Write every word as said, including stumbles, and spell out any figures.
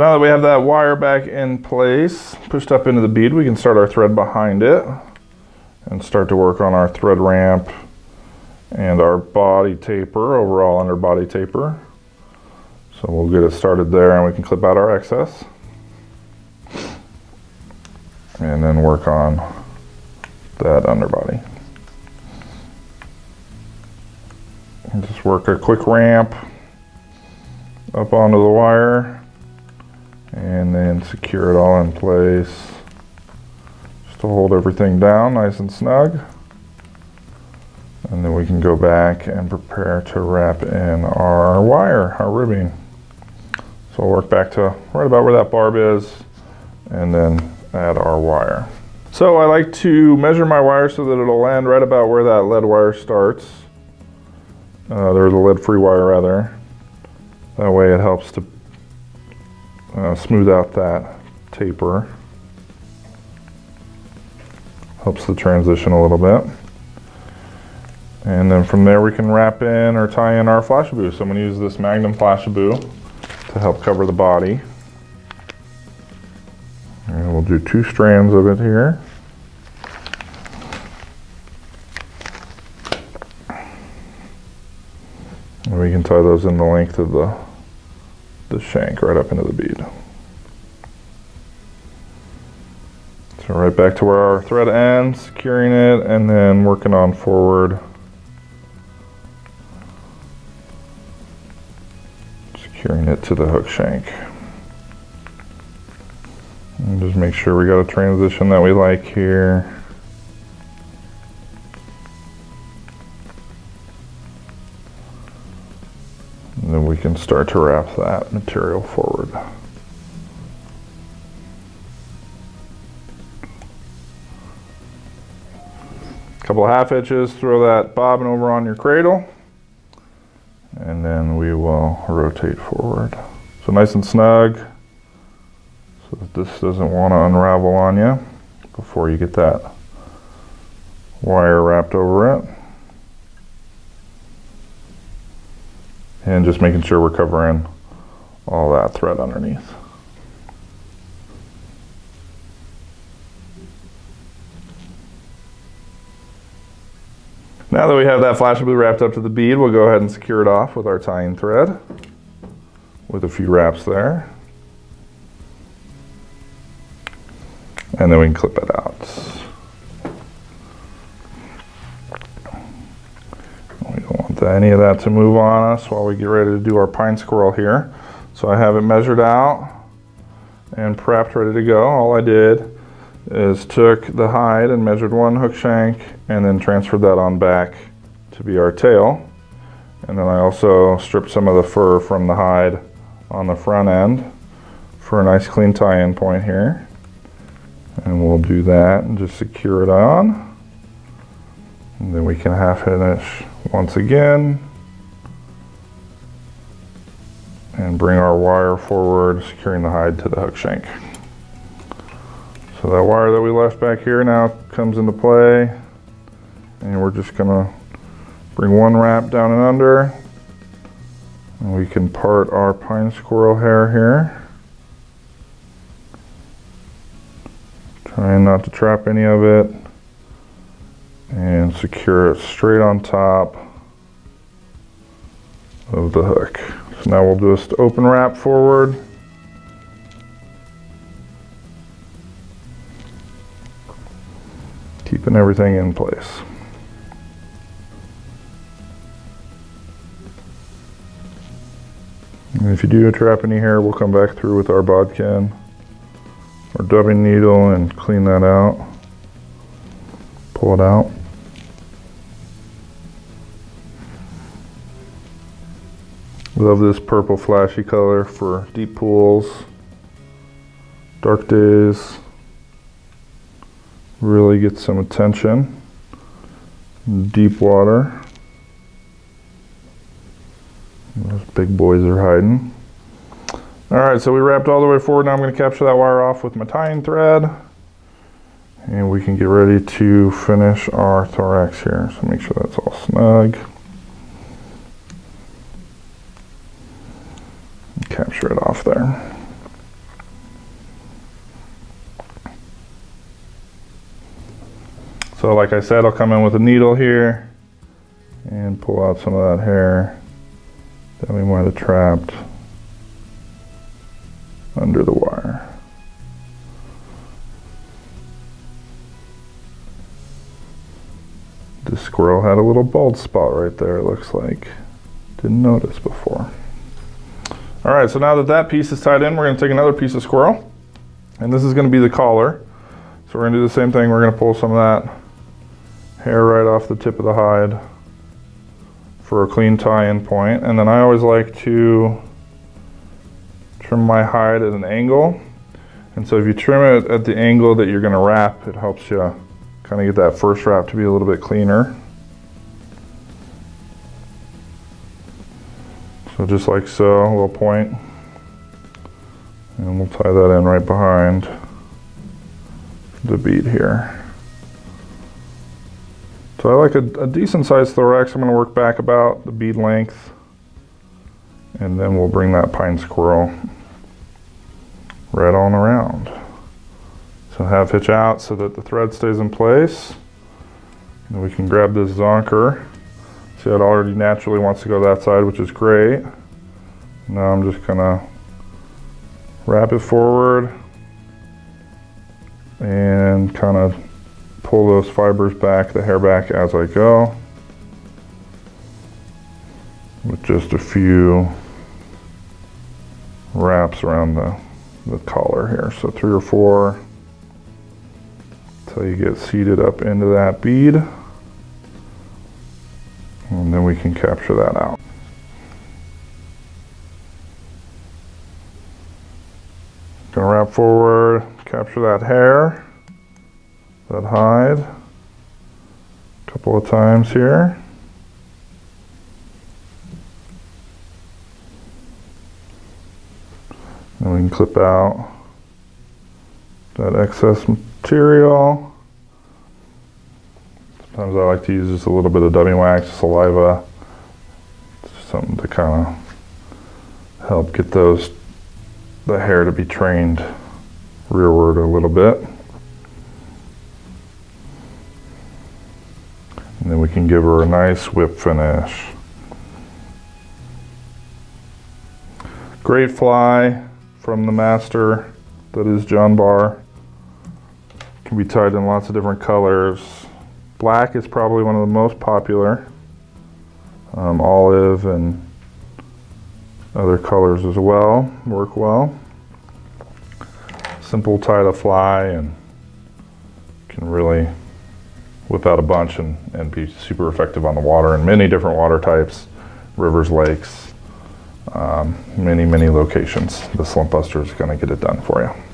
So now that we have that wire back in place, pushed up into the bead, we can start our thread behind it and start to work on our thread ramp and our body taper, overall under body taper. So we'll get it started there and we can clip out our excess and then work on that underbody. And just work a quick ramp up onto the wire and then secure it all in place. Just to hold everything down nice and snug. And then we can go back and prepare to wrap in our wire, our ribbing. So we'll work back to right about where that barb is and then add our wire. So I like to measure my wire so that it'll land right about where that lead wire starts. Uh, or the lead-free wire rather. That way it helps to uh, smooth out that taper. Helps the transition a little bit. And then from there we can wrap in or tie in our Flashabou. So I'm gonna use this Magnum Flashabou to help cover the body. And we'll do two strands of it here. And we can tie those in the length of the, the shank right up into the bead. So right back to where our thread ends, securing it, and then working on forward. Securing it to the hook shank. And just make sure we got a transition that we like here. And then we can start to wrap that material forward. A couple of half hitches, throw that bobbin over on your cradle. And then we will rotate forward. So nice and snug, so that this doesn't want to unravel on you before you get that wire wrapped over it. And just making sure we're covering all that thread underneath. Now that we have that Flashabou wrapped up to the bead, we'll go ahead and secure it off with our tying thread with a few wraps there. And then we can clip it out. We don't want any of that to move on us while we get ready to do our pine squirrel here. So I have it measured out and prepped, ready to go. All I did is took the hide and measured one hook shank and then transferred that on back to be our tail. And then I also stripped some of the fur from the hide on the front end for a nice clean tie-in point here. And we'll do that and just secure it on. And then we can half finish once again and bring our wire forward, securing the hide to the hook shank. So that wire that we left back here now comes into play, and we're just gonna bring one wrap down and under, and we can part our pine squirrel hair here. Trying not to trap any of it, and secure it straight on top of the hook. So now we'll just open wrap forward, keeping everything in place. And if you do trap any hair, we'll come back through with our bodkin or dubbing needle and clean that out. Pull it out. Love this purple flashy color for deep pools, dark days. Really get some attention. Deep water. Those big boys are hiding. All right, so we wrapped all the way forward. Now I'm gonna capture that wire off with my tying thread. And we can get ready to finish our thorax here. So make sure that's all snug. Capture it off there. So like I said, I'll come in with a needle here and pull out some of that hair. That'll be more of the trapped under the wire. This squirrel had a little bald spot right there, it looks like. Didn't notice before. All right, so now that that piece is tied in, we're gonna take another piece of squirrel, and this is gonna be the collar. So we're gonna do the same thing. We're gonna pull some of that hair right off the tip of the hide for a clean tie-in point. And then I always like to trim my hide at an angle. And so if you trim it at the angle that you're gonna wrap, it helps you kind of get that first wrap to be a little bit cleaner. So just like so, a little point. And we'll tie that in right behind the bead here. So I like a, a decent sized thorax. I'm gonna work back about the bead length, and then we'll bring that pine squirrel right on around. So half hitch out so that the thread stays in place. And we can grab this zonker. See, it already naturally wants to go that side, which is great. Now I'm just gonna wrap it forward and kind of pull those fibers back, the hair back as I go, with just a few wraps around the, the collar here. So three or four until you get seated up into that bead, and then we can capture that out. Gonna wrap forward, capture that hair, that hide, a couple of times here. And we can clip out that excess material. Sometimes I like to use just a little bit of dummy wax, saliva, something to kind of help get those, the hair to be trained rearward a little bit. And then we can give her a nice whip finish. Great fly from the master that is John Barr. Can be tied in lots of different colors. Black is probably one of the most popular. Um, olive and other colors as well, work well. Simple tie to fly, and can really whip out a bunch and, and be super effective on the water in many different water types, rivers, lakes, um, many, many locations. The Slump Buster is gonna get it done for you.